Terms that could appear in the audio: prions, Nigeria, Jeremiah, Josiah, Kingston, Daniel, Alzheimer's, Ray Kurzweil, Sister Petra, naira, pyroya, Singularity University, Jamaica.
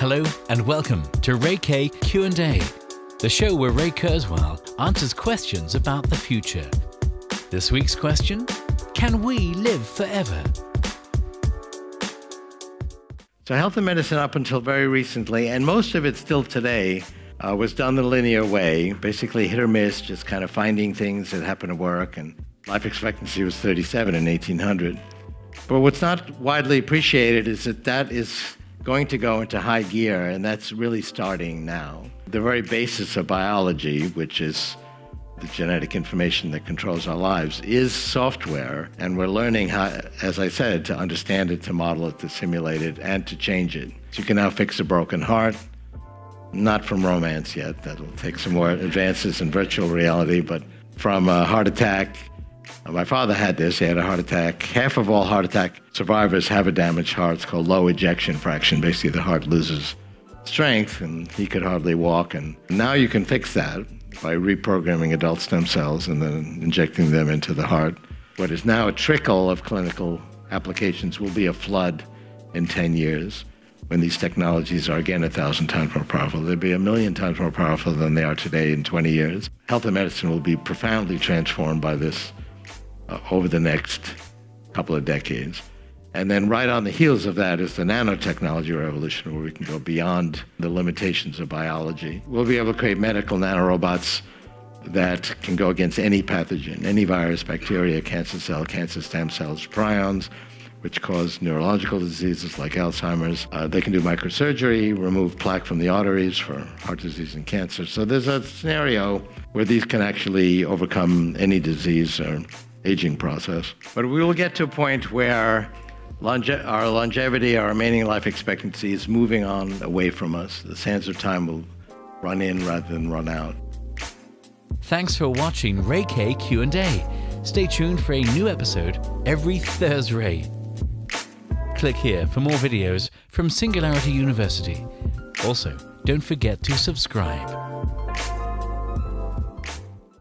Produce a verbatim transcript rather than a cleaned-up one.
Hello and welcome to Ray K Q and A, the show where Ray Kurzweil answers questions about the future. This week's question, can we live forever? So health and medicine up until very recently, and most of it still today, uh, was done the linear way, basically hit or miss, just kind of finding things that happen to work, and life expectancy was thirty-seven in eighteen hundred. But what's not widely appreciated is that that is going to go into high gear, and that's really starting now. The very basis of biology, which is the genetic information that controls our lives, is software, and we're learning how, as I said, to understand it, to model it, to simulate it, and to change it. So you can now fix a broken heart, not from romance yet, that'll take some more advances in virtual reality, but from a heart attack. My father had this, he had a heart attack. Half of all heart attack survivors have a damaged heart. It's called low ejection fraction. Basically, the heart loses strength, and he could hardly walk. And now you can fix that by reprogramming adult stem cells and then injecting them into the heart. What is now a trickle of clinical applications will be a flood in ten years when these technologies are, again, a thousand times more powerful. They'll be a million times more powerful than they are today in twenty years. Health and medicine will be profoundly transformed by this over the next couple of decades. And then right on the heels of that is the nanotechnology revolution, where we can go beyond the limitations of biology. We'll be able to create medical nanorobots that can go against any pathogen, any virus, bacteria, cancer cell, cancer stem cells, prions, which cause neurological diseases like Alzheimer's. Uh, they can do microsurgery, remove plaque from the arteries for heart disease and cancer. So there's a scenario where these can actually overcome any disease or aging process. But we will get to a point where longe our longevity, our remaining life expectancy, is moving on away from us. The sands of time will run in rather than run out. Thanks for watching Ray K Q and A. Stay tuned for a new episode every Thursday. Click here for more videos from Singularity University. Also, don't forget to subscribe.